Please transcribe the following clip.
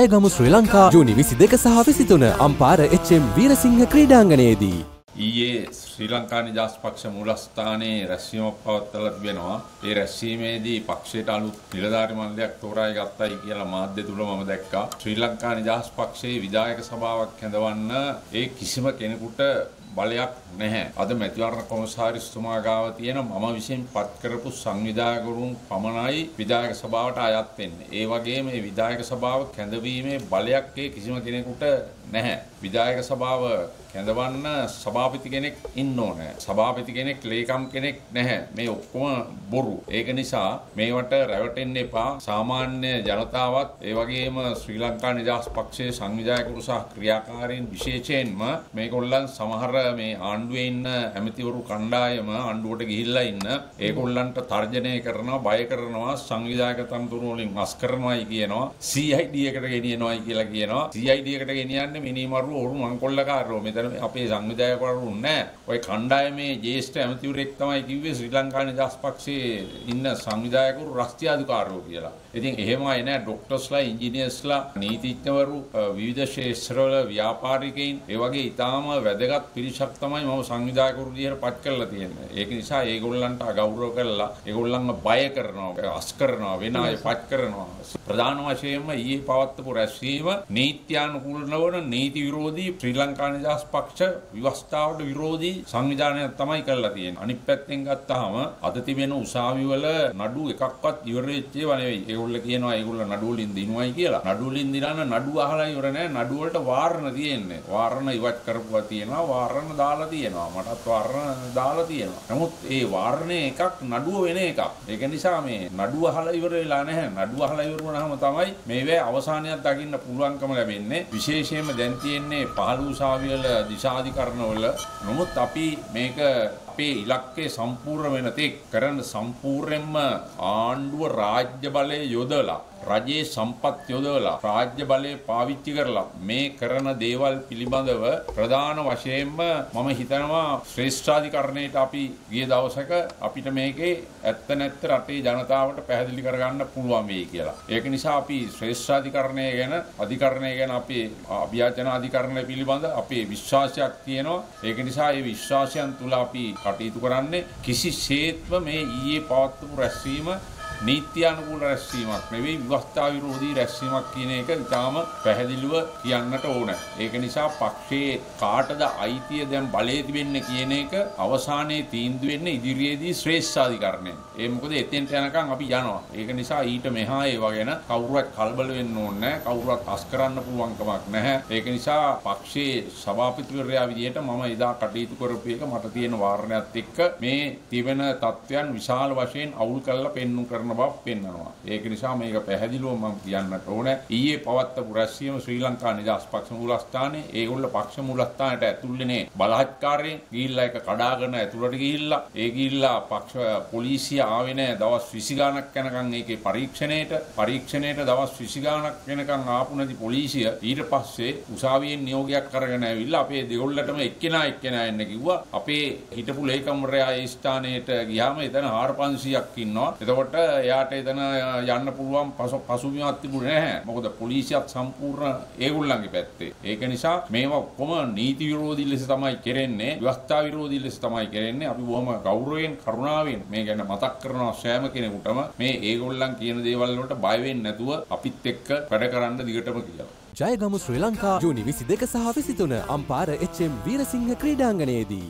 ජයගමු ශ්‍රී ලංකා ජූනි 22 සහ 23 අම්පාර HM වීරසිංහ ක්‍රීඩාංගණයේදී ඊයේ ශ්‍රී ලංකා නිදහස් පක්ෂ මූලස්ථානයේ රැස්වීමක් පවත්වලා තිබෙනවා. ඒ රැස්වීමේදී පක්ෂයට අලුත් නිලධාරී මණ්ඩලයක් තෝරායි ගත්තයි කියලා මාධ්‍ය තුල මම දැක්කා. ශ්‍රී ලංකා නිදහස් පක්ෂයේ විධායක සභාවක් හැදවන්න ඒ කිසිම කෙනෙකුට බලයක් නැහැ. අද මැතිවරණ කොමසාරිස්තුමා ගාව තියෙන මම විශේෂයෙන් පත් කරපු සංවිධායකවරුන් පමණයි විධායක සභාවට අයත් වෙන්නේ. ඒ වගේම මේ විධායක සභාව කැඳවීමේ බලයක් ඒ කිසිම කෙනෙකුට නැහැ. විධායක සභාව කැඳවන්න සභාපති කෙනෙක් ඉන්න ඕනේ. සභාපති කෙනෙක් ලේකම් කෙනෙක් නැහැ. මේ ඔක්කොම බොරු. ඒක නිසා මේවට රැවටෙන්න එපා. සාමාන්‍ය ජනතාවත් ඒ වගේම ශ්‍රී ලංකා නිදහස් පක්ෂයේ සංවිධායකවරු සහ ක්‍රියාකාරීන් විශේෂයෙන්ම මේගොල්ලන් සමහර මේ ආණ්ඩුවේ ඉන්න ඇමතිවරු කණ්ඩායම ආණ්ඩුවට ගිහිල්ලා ඉන්න ඒගොල්ලන්ට තර්ජනය කරනවා, බය කරනවා, සංවිධායක තනතුරු වලින් අස් කරනවායි කියනවා, CID එකට ගෙනියනවායි කියලා කියනවා. CID එකට ගෙනියන්නේ මිනිමරු වරු මංකොල්ලකාරෝ. අපේ සංවිධායකවරු නැහැ. ඔය කණ්ඩායමේ ජේෂ්ඨ ඇමතිවරයෙක් තමයි කිව්වේ ශ්‍රී ලංකා නිදහස් පක්ෂයේ ඉන්න සංවිධායකවරු රාජ්‍යාධිකාරියෝ කියලා. ඉතින් එහෙම අය නැහැ. ડોක්ටර්ස්ලා, ඉංජිනේර්ස්ලා, නීතිඥවරු, විවිධ ශාස්ත්‍රවල ව්‍යාපාරිකයින්, ඒ වගේ ඊටාම වැදගත් පිරිසක් තමයි මම සංවිධායකවරු දිහාට පත් කරලා තියෙන්නේ. ඒක නිසා ඒගොල්ලන්ට අගෞරව කරලා ඒගොල්ලන්ව බය කරනවා, අස් කරනවා, වෙන අය පත් කරනවා. ප්‍රධාන වශයෙන්ම ඊයේ පවත්වපු රැස්වීම නීත්‍යානුකූල නොවන, නීති විරෝධී, ශ්‍රී ලංකා නිදහස් පක්ෂ විවස්ථාවට විරෝධී සංවිධානයක් තමයි කරලා තියෙන්නේ. අනිත් පැත්තෙන් ගත්තාම අද තිබෙන උසාවි වල නඩු එකක්වත් ඉවර වෙච්ච ඒවා නෙවෙයි. ඒගොල්ලෝ කියනවා ඒගොල්ලෝ නඩු වලින් දිනුවයි කියලා. නඩු වලින් දිනන නඩු අහලා ඉවර නෑ. නඩු වලට වාරණ තියෙන්නේ. වාරණ ඉවත් කරපුවා තියෙනවා, වාරණ දාලා තියෙනවා. මටත් වාරණ දාලා තියෙනවා. නමුත් ඒ වාරණේ එකක් නඩුව වෙන එකක්. ඒක නිසා මේ නඩු අහලා ඉවර වෙලා නැහැ. නඩු අහලා ඉවර වුණාම තමයි මේවැ අවසානයක් දකින්න පුළුවන්කම ලැබෙන්නේ. විශේෂයෙන්ම දැන් තියෙන්නේ පහළ උසාවි වල දිශාධිකරණවල. නමුත් අපි මේක අපේ ඉලක්කය සම්පූර්ණ වෙන තෙක් කරන සම්පූර්ණයෙන්ම ආණ්ඩුව රාජ්‍ය බලය යොදලා, රජයේ සම්පත් යොදවලා, රාජ්‍ය බලය පාවිච්චි කරලා මේ කරන දේවල් පිළිබඳව ප්‍රධාන වශයෙන්ම මම හිතනවා ශ්‍රේෂ්ඨාධිකරණයට අපි ගිය දවසක අපිට මේකේ ඇත්ත නැත්ත රටේ ජනතාවට පැහැදිලි කරගන්න පුළුවන් වෙයි කියලා. ඒක නිසා අපි ශ්‍රේෂ්ඨාධිකරණය ගැන, අධිකරණය ගැන අපි අභියාචන අධිකරණය පිළිබඳ අපේ විශ්වාසයක් තියෙනවා. ඒක නිසා මේ විශ්වාසයන් තුල අපි කටයුතු කරන්නේ. කිසිසේත්ම මේ ඊයේ පවත්වපු රැස්වීම නීත්‍යානුකූල රැස්වීමක් නෙවෙයි, විවස්ථා විරෝධී රැස්වීමක් කියන එක ඉතාම පැහැදිලිව කියන්නට ඕන. ඒක නිසා පක්ෂයේ කාටද අයිතිය දැන් බලයේ තිබෙන්නේ කියන එක අවසානයේ තීන්දුව වෙන්නේ ඉදිරියේදී ශ්‍රේෂ්ඨාධිකරණයෙන්. ඒ මොකද එතෙන්ට යනකම් අපි යනවා. ඒක නිසා ඊට මෙහා ඒවා ගැන කවුරුවත් කලබල වෙන්න ඕනේ නැහැ. කවුරුවත් අස් කරන්න පුළුවන් කමක් නැහැ. ඒක නිසා පක්ෂයේ සභාපතිවරයා විදියට මම එදා කටයුතු කරපු එක මට තියෙන වාරණයක් එක්ක මේ තිබෙන තත්ත්වයන් විශාල වශයෙන් අවුල් කරලා පෙන්වන්න කරන බව පෙන්වනවා. ඒක නිසා මේක පැහැදිලිව මම කියන්නට ඕනේ. ඊයේ පවත්වපු රැස්වීම ශ්‍රී ලංකා නිදහස් පක්ෂ මූලස්ථානයේ ඒගොල්ල පක්ෂ මූලස්ථානයට ඇතුල්ලනේ බලහත්කාරයෙන් ගිහිල්ලා එක කඩාගෙන ඇතුළට ගිහිල්ලා ඒ ගිහිල්ලා පක්ෂ පොලිසිය ආවේ නැහැ. දවස් 20 ගණක් යනකම් ඒකේ පරීක්ෂණයට දවස් 20 ගණක් වෙනකම් ආපු නැති පොලිසිය ඊට පස්සේ උසාවියෙන් නියෝගයක් අරගෙන ඇවිල්ලා අපේ දෙගොල්ලටම එක්කෙනා එන්න කිව්වා. අපේ හිටපු ලේකම්වරයා ඒ ස්ථානයට ගියාම එතන 4500ක් ඉන්නවා. එතකොට එයාට එතන යන්න පුළුවන් පසුබිමක් තිබුණේ නැහැ. මොකද පොලිසියත් සම්පූර්ණ ඒගොල්ලන්ගේ පැත්තේ. ඒක නිසා මේවා කොහොම නීති විරෝධී ලෙස තමයි කරන්නේ, ව්‍යවස්ථා විරෝධී ලෙස තමයි කරන්නේ. අපි බොහොම ගෞරවයෙන්, කරුණාවෙන් මේ ගැන මතක් කරනවා සෑම කෙනෙකුටම. මේ ඒගොල්ලන් කියන දේවල් වලට බය වෙන්නේ නැතුව අපිත් එක්ක වැඩ කරන්න දිගටම කියලා. ජයගමු ශ්‍රී ලංකා ජූනි 22 සහ 23 අම්පාර HM වීරසිංහ ක්‍රීඩාංගණයේදී